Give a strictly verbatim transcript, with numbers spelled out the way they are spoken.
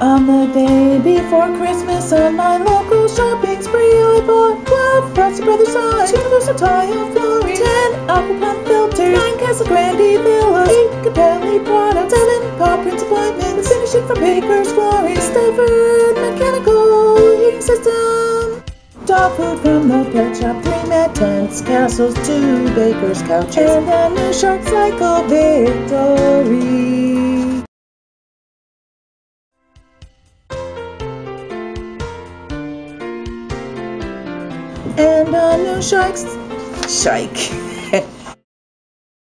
On the day before Christmas, on my local shopping spree, I bought twelve Frosty Brothers signs, two versatile flurries, ten Apple Pen filters, nine Casa Grande villas, eight Capelli products, seven paw prints appointments, finishing from Baker's Glory, Stafford Mechanical Heating System, dog food from the pet shop, three Mad Tents, castles, two Baker's couches, and a new Shark Cycle Victory. And a new shark, shike.